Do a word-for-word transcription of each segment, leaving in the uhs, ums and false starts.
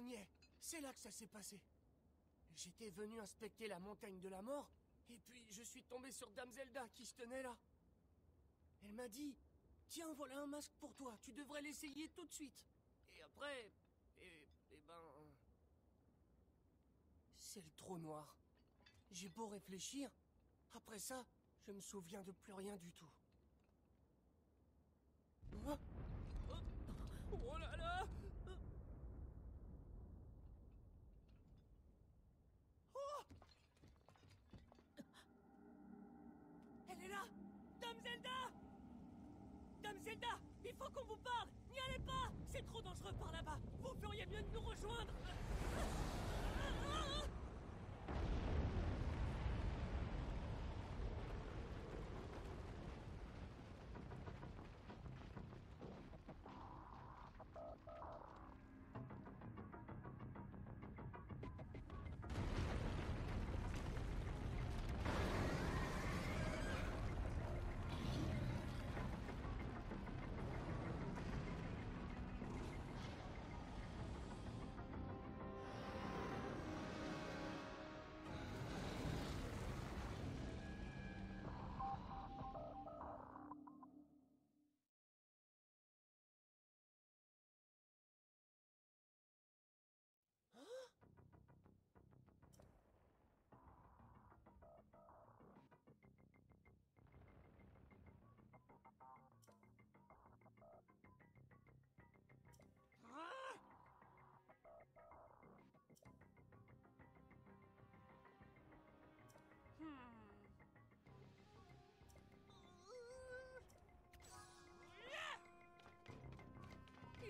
on y est. C'est là que ça s'est passé. J'étais venu inspecter la montagne de la mort, et puis je suis tombé sur Dame Zelda qui se tenait là. Elle m'a dit, tiens, voilà un masque pour toi, tu devrais l'essayer tout de suite. Et après, et, et ben... c'est le trou noir. J'ai beau réfléchir, après ça, je me souviens de plus rien du tout. Oh, oh là là! Oh! Elle est là! Dame Zelda! Dame Zelda! Il faut qu'on vous parle! N'y allez pas! C'est trop dangereux par là-bas! Vous feriez mieux de nous rejoindre!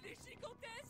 Il est gigantesque!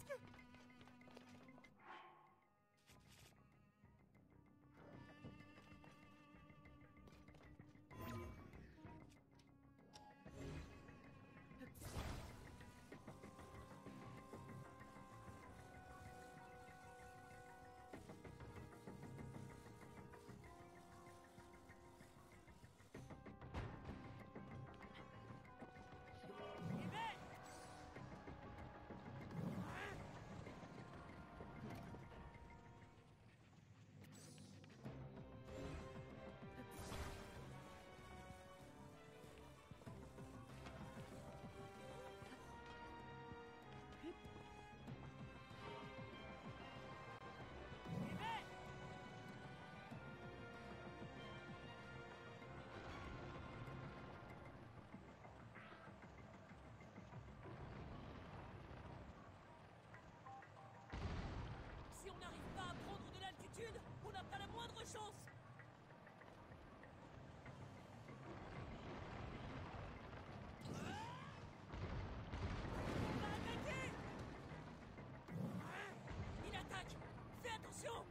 Si on n'arrive pas à prendre de l'altitude, on n'a pas la moindre chance! Il attaque! Fais attention!